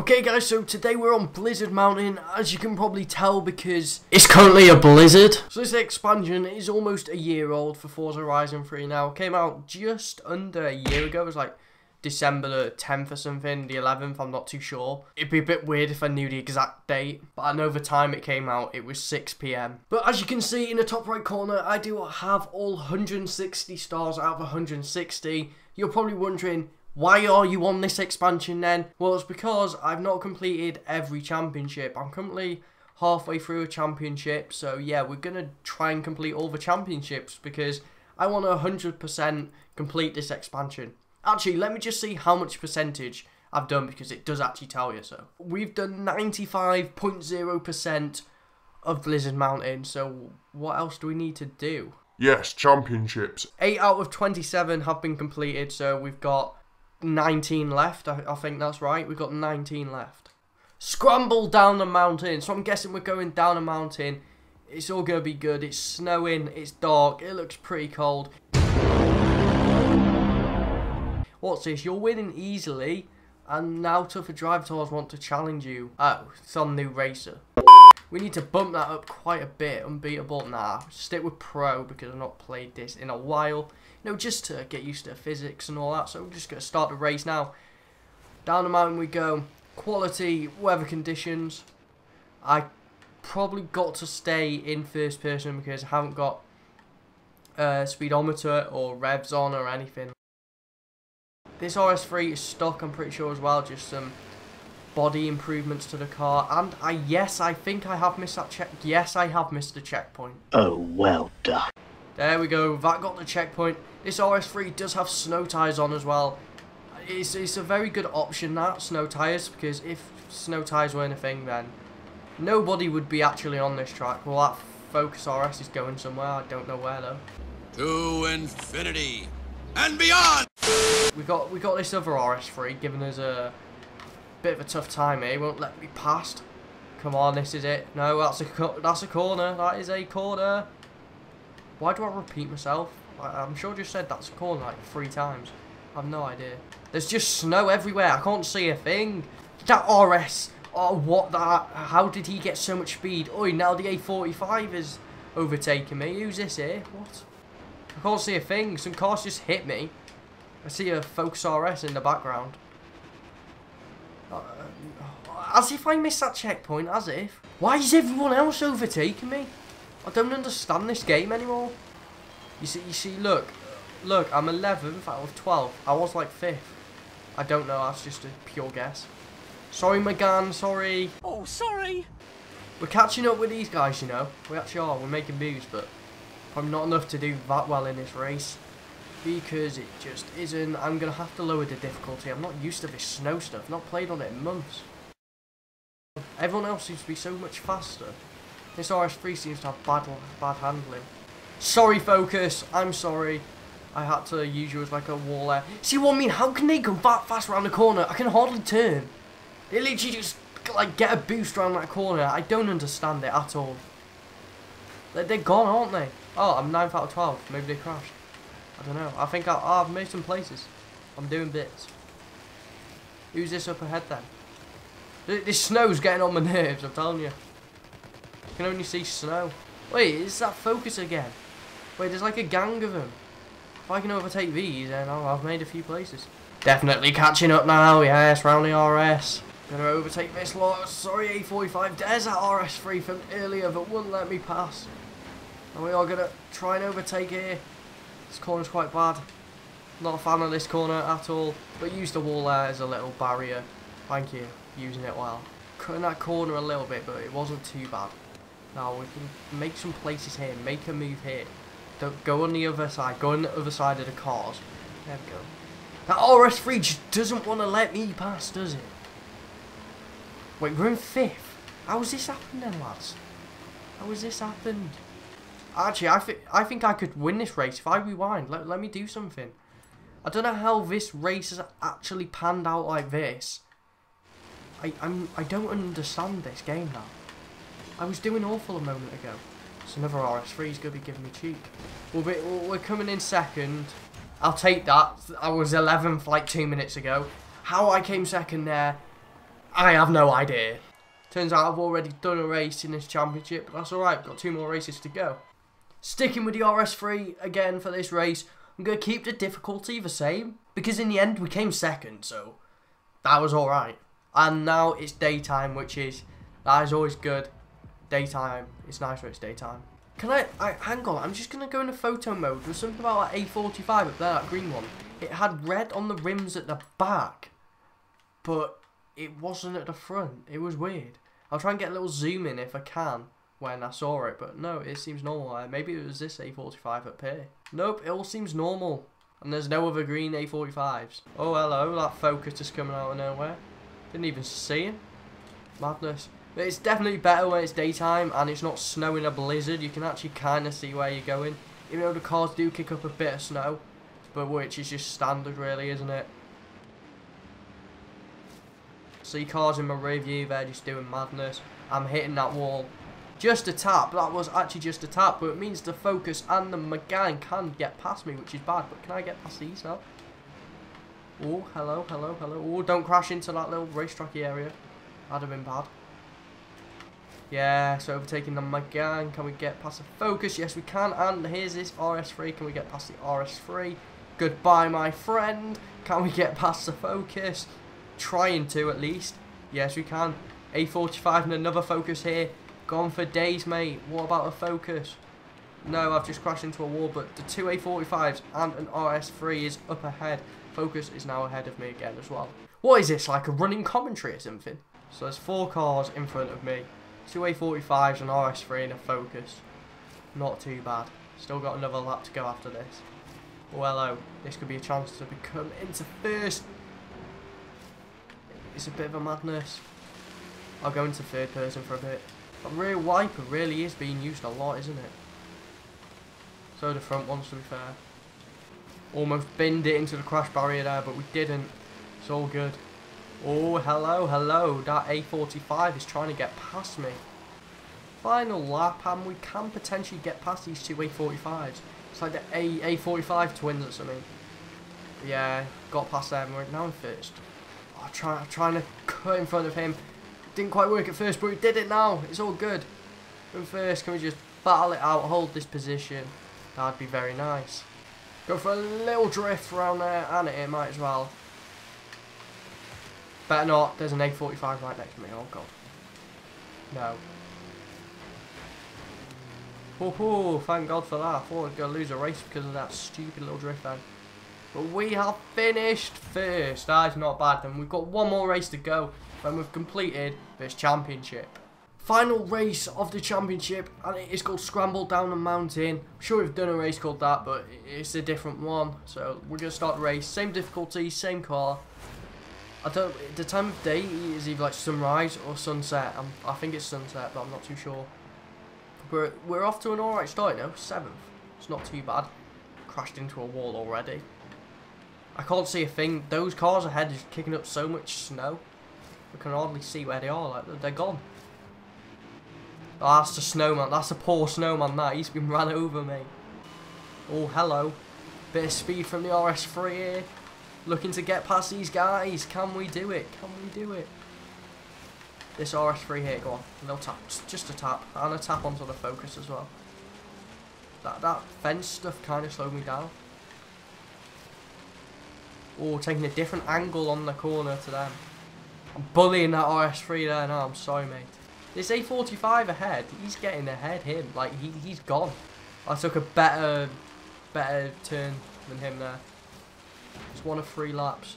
Okay guys, so today we're on Blizzard Mountain, as you can probably tell because it's currently a blizzard. So this expansion is almost a year old for Forza Horizon 3 now. It came out just under a year ago. It was like December the 10th or something, the 11th, I'm not too sure. It'd be a bit weird if I knew the exact date, but I know the time it came out, it was 6 PM. But as you can see in the top right corner, I do have all 160 stars out of 160. You're probably wondering, why are you on this expansion then? Well, it's because I've not completed every championship. I'm currently halfway through a championship, so yeah, we're going to try and complete all the championships because I want to 100% complete this expansion. Actually, let me just see how much percentage I've done because it does actually tell you so. We've done 95.0% of Blizzard Mountain, so what else do we need to do? Yes, championships. 8 out of 27 have been completed, so we've got 19 left. I think that's right. We've got 19 left. Scramble down the mountain. So I'm guessing we're going down a mountain. It's all going to be good. It's snowing. It's dark. It looks pretty cold. What's this? You're winning easily. And now tougher drive tours want to challenge you. Oh, some new racer. We need to bump that up quite a bit. Unbeatable. Nah, stick with pro because I've not played this in a while. No, just to get used to physics and all that. So we're just going to start the race now. Down the mountain we go. Quality, weather conditions. I probably got to stay in first person because I haven't got speedometer or revs on or anything. This RS3 is stock, I'm pretty sure as well. Just some body improvements to the car. And I think I have missed that check. Yes, I have missed the checkpoint. Oh, well done. There we go, that got the checkpoint. This RS3 does have snow tyres on as well. It's a very good option, that, snow tyres, because if snow tyres weren't a thing, then nobody would be actually on this track. Well, that Focus RS is going somewhere, I don't know where, though. To infinity and beyond! We got this other RS3 giving us a bit of a tough time here. He won't let me past. Come on, this is it. No, that's a corner. That is a corner. Why do I repeat myself? I'm sure I just said that's a corner like 3 times. I've no idea. There's just snow everywhere. I can't see a thing. That RS. Oh, what that? How did he get so much speed? Oi, now the A45 is overtaking me. Who's this here? What? I can't see a thing. Some cars just hit me. I see a Focus RS in the background. As if I missed that checkpoint. As if. Why is everyone else overtaking me? I don't understand this game anymore. You see, look, I'm 11th out of 12. I was like 5th. I don't know, that's just a pure guess. Sorry, McGann, sorry. Oh, sorry. We're catching up with these guys, you know. We actually are, we're making moves, but probably not enough to do that well in this race. Because it just isn't. I'm going to have to lower the difficulty. I'm not used to this snow stuff. Not played on it in months. Everyone else seems to be so much faster. This RS3 seems to have bad handling. Sorry, Focus. I'm sorry. I had to use you as like a wall there. See what I mean? How can they go that fast around the corner? I can hardly turn. They literally just like get a boost around that corner. I don't understand it at all. They're gone, aren't they? Oh, I'm 9th out of 12. Maybe they crashed. I don't know. I think I've made some places. I'm doing bits. Who's this up ahead then? This snow's getting on my nerves, I'm telling you. I can only see snow. Wait, is that Focus again? Wait, there's like a gang of them. If I can overtake these, then I've made a few places. Definitely catching up now, yes, round the RS. Gonna overtake this lot. Sorry, A45. There's that RS3 from earlier that wouldn't let me pass. And we are gonna try and overtake here. This corner's quite bad. Not a fan of this corner at all. But use the wall there as a little barrier. Thank you, using it well. Cutting that corner a little bit, but it wasn't too bad. Now we can make some places here, make a move here. Don't go on the other side, go on the other side of the cars. There we go. That RS3 just doesn't want to let me pass, does it? Wait, we're in 5th. How's this happened then, lads? How has this happened? Actually, I think I could win this race if I rewind. Let me do something. I don't know how this race has actually panned out like this. I don't understand this game now. I was doing awful a moment ago. It's another RS3's gonna be giving me cheek. We're coming in 2nd. I'll take that. I was 11th like 2 minutes ago. How I came 2nd there, I have no idea. Turns out I've already done a race in this championship, but that's alright, got 2 more races to go. Sticking with the RS3 again for this race, I'm going to keep the difficulty the same, because in the end we came second, so that was alright. And now it's daytime, which is, that is always good. Daytime, it's nice when it's daytime. Can I hang on, I'm just going to go into photo mode. There's something about that A45 up there, that green one. It had red on the rims at the back, but it wasn't at the front. It was weird. I'll try and get a little zoom in if I can when I saw it, but no, it seems normal. Maybe it was this A45 up here. Nope, it all seems normal. And there's no other green A45s. Oh, hello, that Focus is coming out of nowhere. Didn't even see him. Madness. But it's definitely better when it's daytime and it's not snowing a blizzard. You can actually kind of see where you're going. Even though the cars do kick up a bit of snow, but which is just standard really, isn't it? See cars in my rear view, they're just doing madness. I'm hitting that wall. Just a tap, that was actually just a tap, but it means the Focus and the Megane can get past me, which is bad. But can I get past these now? Oh, hello, hello, hello. Oh, don't crash into that little racetracky area. That'd have been bad. Yeah, so overtaking the Megane. Can we get past the Focus? Yes, we can. And here's this RS3. Can we get past the RS3? Goodbye, my friend. Can we get past the Focus? Trying to, at least. Yes, we can. A45 and another Focus here. Gone for days, mate. What about the Focus? No, I've just crashed into a wall, but the 2 A45s and an RS3 is up ahead. Focus is now ahead of me again as well. What is this, like a running commentary or something? So there's 4 cars in front of me. 2 A45s, an RS3 and a Focus. Not too bad. Still got another lap to go after this. Oh, hello. This could be a chance to become into first. It's a bit of a madness. I'll go into third person for a bit. That rear wiper really is being used a lot, isn't it? So the front ones, to be fair. Almost binned it into the crash barrier there, but we didn't. It's all good. Oh, hello, hello. That A45 is trying to get past me. Final lap, and we can potentially get past these 2 A45s. It's like the A45 twins or something. Yeah, got past them. We're now in first. Oh, trying to cut in front of him. Didn't quite work at first, but we did it now. It's all good. And first, can we just battle it out, hold this position? That'd be very nice. Go for a little drift around there, and it might as well. Better not. There's an A45 right next to me. Oh, God. No. Oh, thank God for that. I thought I was going to lose a race because of that stupid little drift then. But we have finished first. That is not bad. And we've got 1 more race to go. When we've completed this championship. Final race of the championship, and it is called Scramble Down the Mountain. I'm sure we've done a race called that, but it's a different one. So we're going to start the race. Same difficulty, same car. I don't. The time of day is either like sunrise or sunset. I think it's sunset, but I'm not too sure. We're off to an alright start now. 7th. It's not too bad. Crashed into a wall already. I can't see a thing. Those cars ahead is kicking up so much snow. We can hardly see where they are, like, they're gone. Oh, that's the snowman, that's a poor snowman that, he's been ran over, mate. Oh, hello. Bit of speed from the RS3 here. Looking to get past these guys, can we do it? Can we do it? This RS3 here, go on, a little tap, just a tap, and a tap onto the Focus as well. That fence stuff kind of slowed me down. Oh, taking a different angle on the corner to them. I'm bullying that RS3 there now, I'm sorry mate. This A45 ahead, he's getting ahead him, like he's gone. I took a better turn than him there. It's 1 of 3 laps.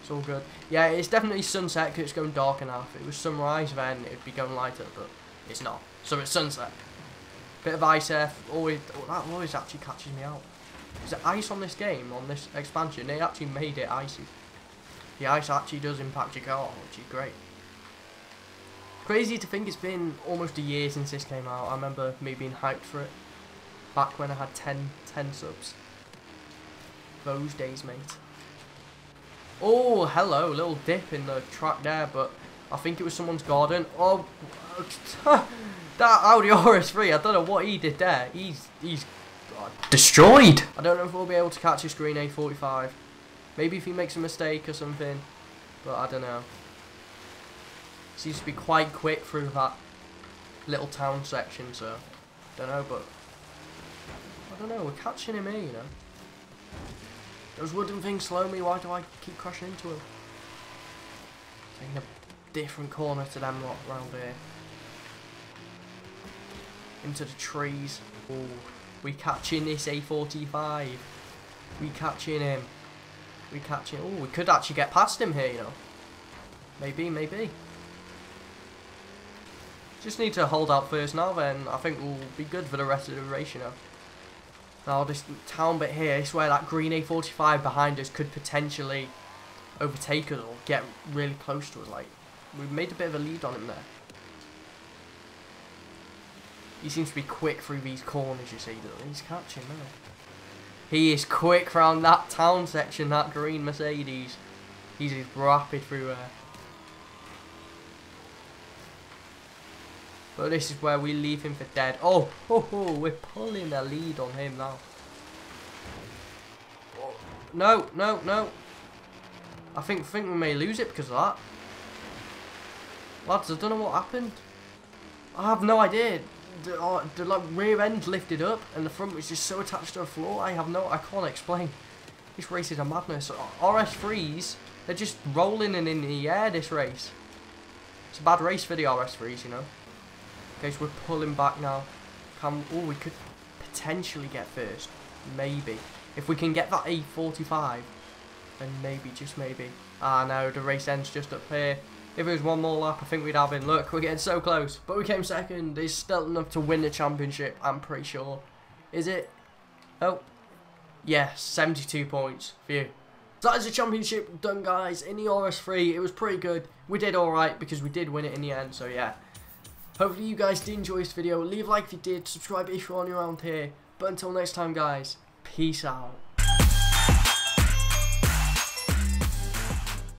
It's all good. Yeah, it's definitely sunset because it's going dark enough. If it was sunrise then it'd be going lighter, but it's not. So it's sunset. Bit of ice there, always, oh, that always actually catches me out. Is there ice on this game, on this expansion? They actually made it icy. The ice actually does impact your car, which is great. Crazy to think it's been almost a year since this came out. I remember me being hyped for it. Back when I had 10 subs. Those days, mate. Oh, hello. Little dip in the track there, but I think it was someone's garden. Oh, that Audi RS3, I don't know what he did there. He's destroyed. I don't know if we'll be able to catch his green A45. Maybe if he makes a mistake or something, but I don't know. seems to be quite quick through that little town section, so don't know, but I don't know, we're catching him here, you know. Those wooden things slow me, why do I keep crashing into them? Taking a different corner to them lot round here. Into the trees. Ooh, we catching this A45. We catching him. We catching, ooh, we could actually get past him here, you know. Maybe, maybe. Just need to hold out first now, then I think we'll be good for the rest of the race, you know. Now this town bit here is where that green A45 behind us could potentially overtake us or get really close to us. Like, we've made a bit of a lead on him there. He seems to be quick through these corners, you see. He's catching now. He is quick round that town section, that green Mercedes. He's rapid through there. But this is where we leave him for dead. Oh, oh, oh, we're pulling a lead on him now. Oh, no, no, no. I think we may lose it because of that. Lads, I don't know what happened. I have no idea. The like, rear end lifted up and the front was just so attached to the floor. I can't explain. This race is a madness. RS3s, they're just rolling and in the air this race. It's a bad race for the RS3s, you know. Okay, so we're pulling back now. Oh, we could potentially get first. Maybe. If we can get that A45, then maybe, just maybe. Ah, no, the race ends just up here. If it was one more lap, I think we'd have it. Look, we're getting so close. But we came second. It's still enough to win the championship, I'm pretty sure. Is it? Oh. Yes, 72 points for you. So that is the championship done, guys, in the RS3. It was pretty good. We did alright because we did win it in the end, so yeah. Hopefully you guys did enjoy this video. Leave a like if you did, subscribe if you're new around here. But until next time, guys, peace out.